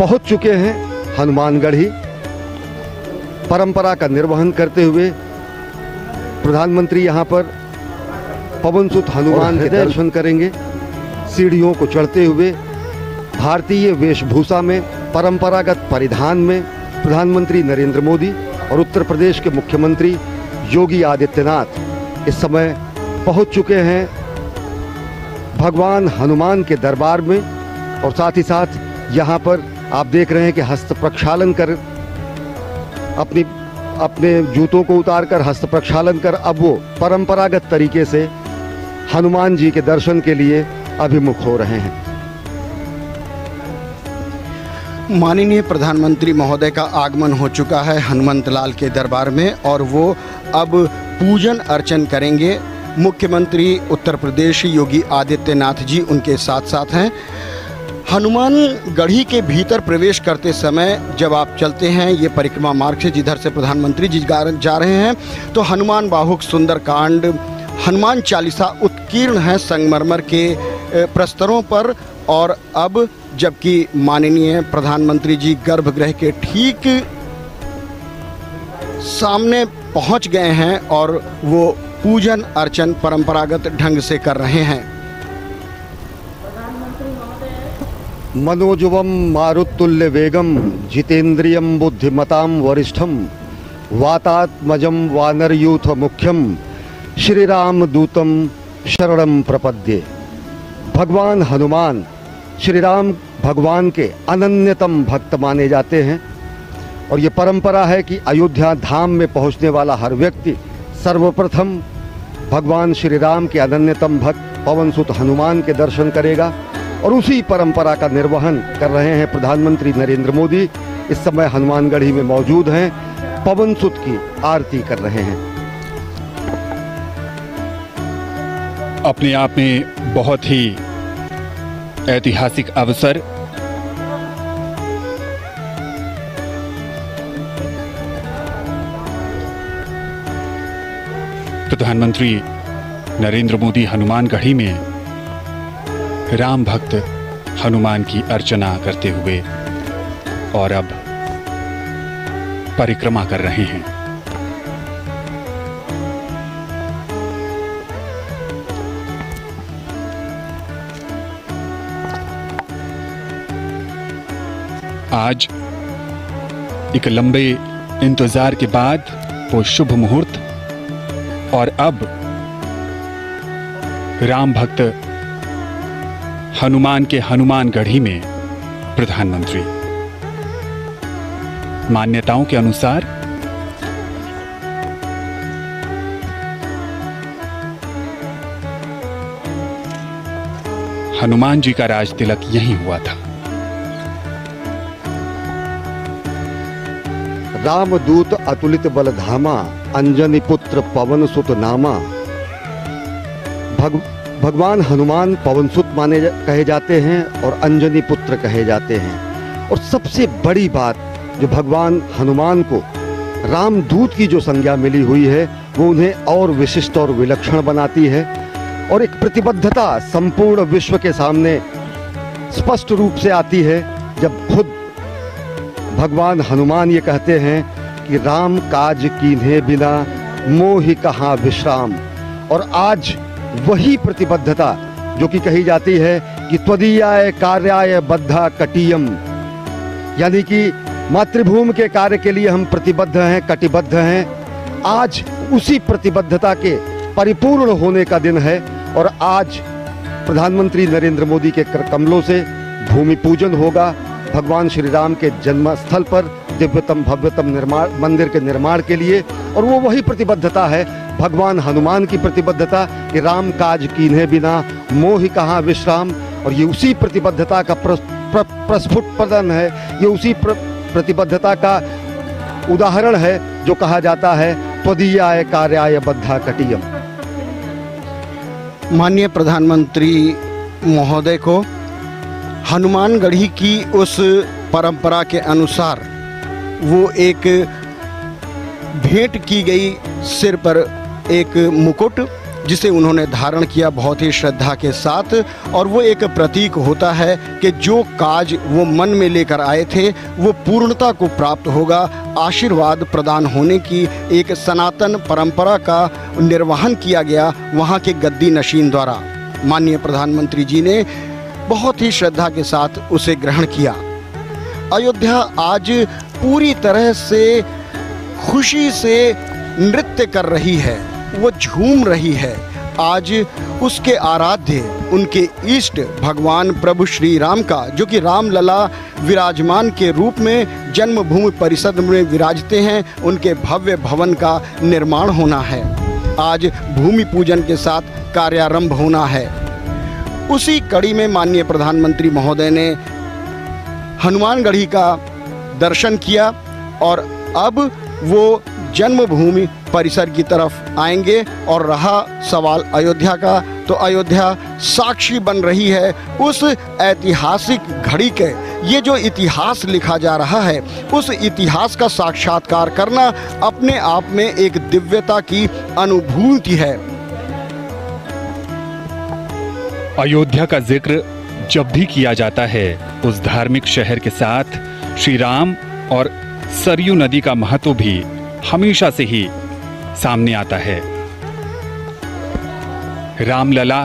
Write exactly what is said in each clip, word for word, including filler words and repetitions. पहुंच चुके हैं हनुमानगढ़ी। परंपरा का निर्वहन करते हुए प्रधानमंत्री यहां पर पवनसुत हनुमान के दर्शन करेंगे। सीढ़ियों को चढ़ते हुए भारतीय वेशभूषा में, परंपरागत परिधान में प्रधानमंत्री नरेंद्र मोदी और उत्तर प्रदेश के मुख्यमंत्री योगी आदित्यनाथ इस समय पहुंच चुके हैं भगवान हनुमान के दरबार में। और साथ ही साथ यहाँ पर आप देख रहे हैं कि हस्त प्रक्षालन कर, अपनी अपने जूतों को उतारकर हस्त प्रक्षालन कर अब वो परंपरागत तरीके से हनुमान जी के दर्शन के लिए अभिमुख हो रहे हैं। माननीय प्रधानमंत्री महोदय का आगमन हो चुका है हनुमंत लाल के दरबार में और वो अब पूजन अर्चन करेंगे। मुख्यमंत्री उत्तर प्रदेश योगी आदित्यनाथ जी उनके साथ साथ हैं। हनुमानगढ़ी के भीतर प्रवेश करते समय जब आप चलते हैं ये परिक्रमा मार्ग से जिधर से प्रधानमंत्री जी जा रहे हैं तो हनुमान बाहुक, सुंदरकांड, हनुमान चालीसा उत्कीर्ण है संगमरमर के प्रस्तरों पर। और अब जबकि माननीय प्रधानमंत्री जी गर्भगृह के ठीक सामने पहुंच गए हैं और वो पूजन अर्चन परंपरागत ढंग से कर रहे हैं। मनोजुवम मारुतुल्य वेगम जितेंद्रियम बुद्धिमताम वरिष्ठम वातात्मजम वानरयूथ मुख्यम श्री राम दूतम शरणम प्रपद्ये। भगवान हनुमान श्री राम भगवान के अनन्यतम भक्त माने जाते हैं और ये परंपरा है कि अयोध्या धाम में पहुंचने वाला हर व्यक्ति सर्वप्रथम भगवान श्री राम के अनन्यतम भक्त पवनसुत हनुमान के दर्शन करेगा। और उसी परंपरा का निर्वहन कर रहे हैं प्रधानमंत्री नरेंद्र मोदी। इस समय हनुमानगढ़ी में मौजूद हैं, पवनसुत की आरती कर रहे हैं। अपने आप में बहुत ही ऐतिहासिक अवसर, प्रधानमंत्री नरेंद्र मोदी हनुमानगढ़ी में राम भक्त हनुमान की अर्चना करते हुए और अब परिक्रमा कर रहे हैं। आज एक लंबे इंतजार के बाद वो शुभ मुहूर्त और अब राम भक्त हनुमान के हनुमानगढ़ी में प्रधानमंत्री। मान्यताओं के अनुसार हनुमान जी का राज तिलक यहीं हुआ था। रामदूत अतुलित बलधामा अंजनी पुत्र पवनसुत नामा। भग, भगवान हनुमान पवनसुत माने कहे जाते हैं और अंजनी पुत्र कहे जाते हैं। और सबसे बड़ी बात जो भगवान हनुमान को रामदूत की जो संज्ञा मिली हुई है वो उन्हें और विशिष्ट और विलक्षण बनाती है और एक प्रतिबद्धता संपूर्ण विश्व के सामने स्पष्ट रूप से आती है जब खुद भगवान हनुमान ये कहते हैं कि राम काज कीन्हे बिना मोहि कहाँ विश्राम। और आज वही प्रतिबद्धता जो कि कही जाती है कि त्वदीयाय कार्याय बद्धा कटियम, यानी कि मातृभूमि के कार्य के लिए हम प्रतिबद्ध हैं, कटिबद्ध हैं। आज उसी प्रतिबद्धता के परिपूर्ण होने का दिन है और आज प्रधानमंत्री नरेंद्र मोदी के करकमलों से भूमि पूजन होगा। भगवान श्री राम के जन्मस्थल पर दिव्यतम भव्यतम निर्माण मंदिर के निर्माण के लिए। और वो वही प्रतिबद्धता है भगवान हनुमान की प्रतिबद्धता कि राम काज कीन्हे बिना मोहि कहाँ विश्राम। और ये उसी प्रतिबद्धता का प्र, प्र, प्रस्फुट प्रदान है, ये उसी प्र, प्रतिबद्धता का उदाहरण है जो कहा जाता है त्वदीयाय कार्याय बद्धा कटियम। माननीय प्रधानमंत्री महोदय को हनुमानगढ़ी की उस परंपरा के अनुसार वो एक भेंट की गई सिर पर एक मुकुट जिसे उन्होंने धारण किया बहुत ही श्रद्धा के साथ। और वो एक प्रतीक होता है कि जो काज वो मन में लेकर आए थे वो पूर्णता को प्राप्त होगा। आशीर्वाद प्रदान होने की एक सनातन परंपरा का निर्वहन किया गया वहाँ के गद्दी नशीन द्वारा। माननीय प्रधानमंत्री जी ने बहुत ही श्रद्धा के साथ उसे ग्रहण किया। अयोध्या आज पूरी तरह से खुशी से नृत्य कर रही है, वो झूम रही है। आज उसके आराध्य, उनके इष्ट भगवान प्रभु श्री राम का, जो कि राम लला विराजमान के रूप में जन्मभूमि परिसर में विराजते हैं, उनके भव्य भवन का निर्माण होना है। आज भूमि पूजन के साथ कार्यारंभ होना है। उसी कड़ी में माननीय प्रधानमंत्री महोदय ने हनुमानगढ़ी का दर्शन किया और अब वो जन्मभूमि परिसर की तरफ आएंगे। और रहा सवाल अयोध्या का, तो अयोध्या साक्षी बन रही है उस ऐतिहासिक घड़ी के। ये जो इतिहास लिखा जा रहा है, उस इतिहास का साक्षात्कार करना अपने आप में एक दिव्यता की अनुभूति है। अयोध्या का जिक्र जब भी किया जाता है, उस धार्मिक शहर के साथ श्री राम और सरयू नदी का महत्व भी हमेशा से ही सामने आता है। रामलला,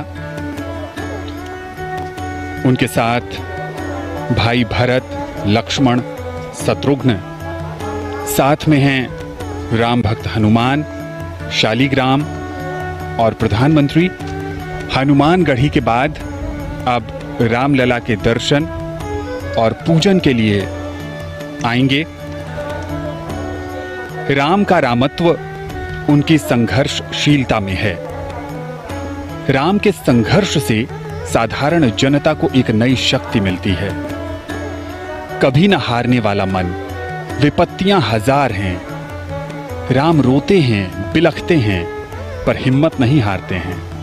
उनके साथ भाई भरत, लक्ष्मण, शत्रुघ्न, साथ में हैं राम भक्त हनुमान, शालीग्राम और प्रधानमंत्री। हनुमानगढ़ी के बाद अब रामलला के दर्शन और पूजन के लिए आएंगे। राम का रामत्व उनकी संघर्षशीलता में है। राम के संघर्ष से साधारण जनता को एक नई शक्ति मिलती है। कभी न हारने वाला मन, विपत्तियां हजार हैं, राम रोते हैं, बिलखते हैं, पर हिम्मत नहीं हारते हैं।